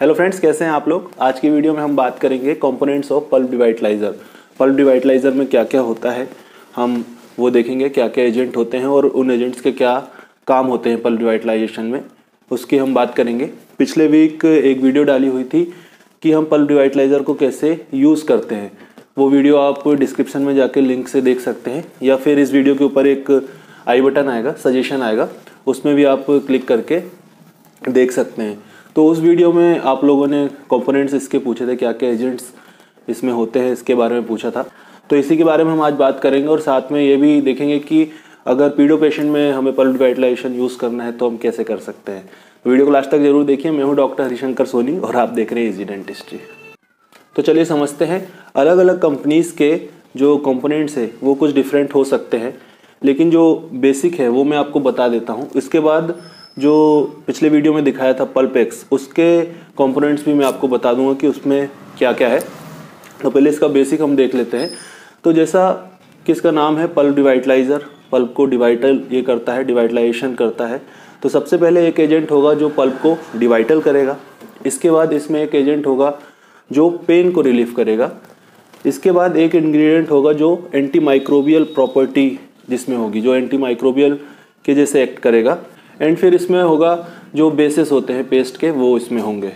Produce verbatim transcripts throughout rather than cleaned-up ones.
Hello friends, कैसे हैं आप लोग। आज की वीडियो में हम बात करेंगे components of pulp devitalizer. Pulp devitalizer में क्या क्या होता है हम वो देखेंगे, क्या क्या एजेंट होते हैं और उन एजेंट्स के क्या काम होते हैं पल्प डिवाइटलाइजेशन में, उसकी हम बात करेंगे। पिछले वीक एक वीडियो डाली हुई थी कि हम पल्प डिवाइटलाइज़र को कैसे यूज़ करते हैं, वो वीडियो आप डिस्क्रिप्शन में जाके लिंक से देख सकते हैं, या फिर इस वीडियो के ऊपर एक आई बटन आएगा, सजेशन आएगा, उसमें भी आप क्लिक करके देख सकते हैं। तो उस वीडियो में आप लोगों ने कंपोनेंट्स इसके पूछे थे, क्या क्या एजेंट्स इसमें होते हैं इसके बारे में पूछा था, तो इसी के बारे में हम आज बात करेंगे। और साथ में ये भी देखेंगे कि अगर पीडो पेशेंट में हमें पल्प डिवाइटलाइजेशन यूज़ करना है तो हम कैसे कर सकते हैं। वीडियो को लास्ट तक जरूर देखिए। मैं हूँ डॉक्टर हरिशंकर सोनी और आप देख रहे हैं इजी डेंटिस्ट्री। तो चलिए समझते हैं, अलग अलग कंपनीज़ के जो कंपोनेंट्स है वो कुछ डिफरेंट हो सकते हैं, लेकिन जो बेसिक है वो मैं आपको बता देता हूँ। इसके बाद जो पिछले वीडियो में दिखाया था पल्पेक्स, उसके कंपोनेंट्स भी मैं आपको बता दूंगा कि उसमें क्या क्या है। तो पहले इसका बेसिक हम देख लेते हैं। तो जैसा कि इसका नाम है पल्प डिवाइटलाइज़र, पल्प को डिवाइटल ये करता है, डिवाइटलाइजेशन करता है, तो सबसे पहले एक एजेंट होगा जो पल्प को डिवाइटल करेगा। इसके बाद इसमें एक एजेंट होगा जो पेन को रिलीफ करेगा। इसके बाद एक इन्ग्रीडियंट होगा जो एंटी माइक्रोबियल प्रॉपर्टी जिसमें होगी, जो एंटी माइक्रोबियल के जैसे एक्ट करेगा। एंड फिर इसमें होगा जो बेसेस होते हैं पेस्ट के, वो इसमें होंगे।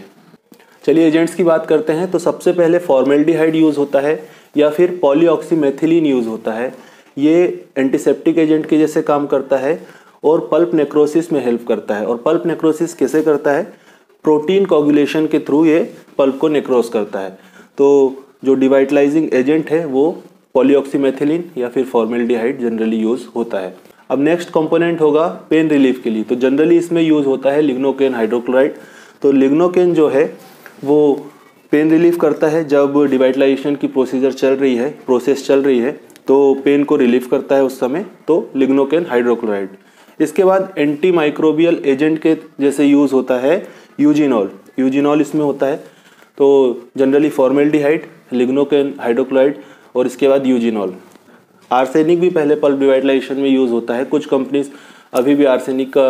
चलिए एजेंट्स की बात करते हैं। तो सबसे पहले फॉर्मेल्डिहाइड यूज़ होता है या फिर पॉलीऑक्सी मेथिलीन यूज़ होता है। ये एंटीसेप्टिक एजेंट के जैसे काम करता है और पल्प नेक्रोसिस में हेल्प करता है। और पल्प नेक्रोसिस कैसे करता है, प्रोटीन कोगुलेशन के थ्रू ये पल्प को नेक्रोस करता है। तो जो डिवाइटलाइजिंग एजेंट है वो पॉलीऑक्सी मेथिलीन या फिर फॉर्मेल्डिहाइड जनरली यूज़ होता है। अब नेक्स्ट कंपोनेंट होगा पेन रिलीफ के लिए। तो जनरली इसमें यूज़ होता है लिग्नोकेन हाइड्रोक्लोराइड। तो लिग्नोकेन जो है वो पेन रिलीफ करता है। जब डिवाइटलाइजेशन की प्रोसीजर चल रही है, प्रोसेस चल रही है, तो पेन को रिलीफ करता है उस समय, तो लिग्नोकेन हाइड्रोक्लोराइड। इसके बाद एंटी माइक्रोबियल एजेंट के जैसे यूज़ होता है यूजिनॉल। यूजिनॉल इसमें होता है। तो जनरली फॉर्मेल्डिहाइड, लिग्नोकेन हाइड्रोक्लोराइड और इसके बाद यूजिनॉल। आर्सेनिक भी पहले पल्प डिवाइटलाइजेशन में यूज़ होता है। कुछ कंपनीज अभी भी आर्सेनिक का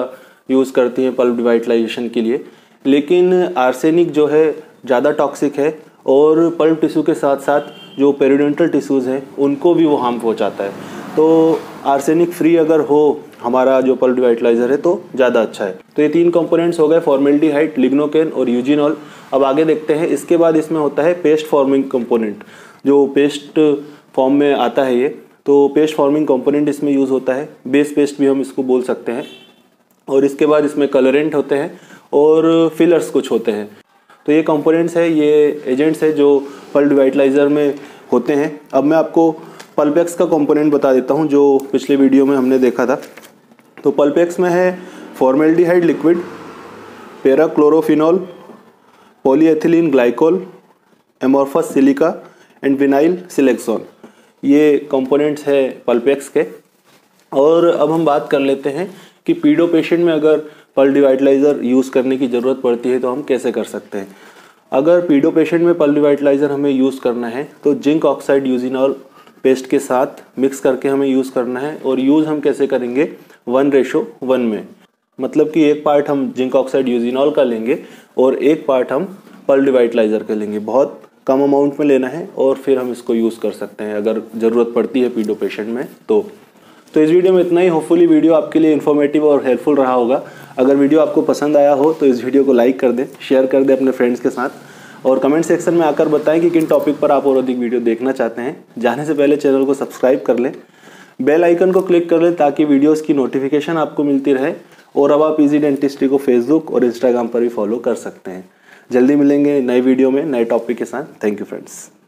यूज़ करती हैं पल्प डिवाइटलाइजेशन के लिए, लेकिन आर्सेनिक जो है ज़्यादा टॉक्सिक है और पल्प टिश्यू के साथ साथ जो पेरिडोंटल टिश्यूज़ हैं उनको भी वो हार्म पहुंचाता है। तो आर्सेनिक फ्री अगर हो हमारा जो पल्प डिवाइटलाइज़र है तो ज़्यादा अच्छा है। तो ये तीन कंपोनेंट्स हो गए, फॉर्मेल्डिहाइड, लिग्नोकेन और यूजिनॉल। अब आगे देखते हैं। इसके बाद इसमें होता है पेस्ट फॉर्मिंग कंपोनेंट, जो पेस्ट फॉर्म में आता है ये। तो पेस्ट फॉर्मिंग कंपोनेंट इसमें यूज़ होता है, बेस पेस्ट भी हम इसको बोल सकते हैं। और इसके बाद इसमें कलरेंट होते हैं और फिलर्स कुछ होते हैं। तो ये कंपोनेंट्स है, ये एजेंट्स है जो पल्प डिवाइटलाइज़र में होते हैं। अब मैं आपको पल्पेक्स का कंपोनेंट बता देता हूँ जो पिछले वीडियो में हमने देखा था। तो पल्पेक्स में है formaldehyde liquid, parachlorophenol, polyethylene glycol, amorphous silica and vinyl siloxane. ये कंपोनेंट्स है पल्पेक्स के। और अब हम बात कर लेते हैं कि पीडो पेशेंट में अगर पल्प डिवाइटलाइज़र यूज़ करने की ज़रूरत पड़ती है तो हम कैसे कर सकते हैं। अगर पीडो पेशेंट में पल्प डिवाइटलाइज़र हमें यूज़ करना है तो जिंक ऑक्साइड यूजिनॉल पेस्ट के साथ मिक्स करके हमें यूज़ करना है। और यूज़ हम कैसे करेंगे, वन रेशो वन में, मतलब कि एक पार्ट हम जिंक ऑक्साइड यूजिनॉल का लेंगे और एक पार्ट हम पल्प डिवाइटलाइज़र का लेंगे। बहुत कम अमाउंट में लेना है और फिर हम इसको यूज़ कर सकते हैं अगर ज़रूरत पड़ती है पीडो पेशेंट में। तो तो इस वीडियो में इतना ही। होपफुली वीडियो आपके लिए इन्फॉर्मेटिव और हेल्पफुल रहा होगा। अगर वीडियो आपको पसंद आया हो तो इस वीडियो को लाइक कर दें, शेयर कर दें अपने फ्रेंड्स के साथ, और कमेंट सेक्शन में आकर बताएं कि किन टॉपिक पर आप और अधिक वीडियो देखना चाहते हैं। जाने से पहले चैनल को सब्सक्राइब कर लें, बेल आइकन को क्लिक कर लें ताकि वीडियोज़ की नोटिफिकेशन आपको मिलती रहे। और अब आप इजी डेंटिस्ट्री को फेसबुक और इंस्टाग्राम पर भी फॉलो कर सकते हैं। जल्दी मिलेंगे नए वीडियो में नए टॉपिक के साथ। Thank you friends.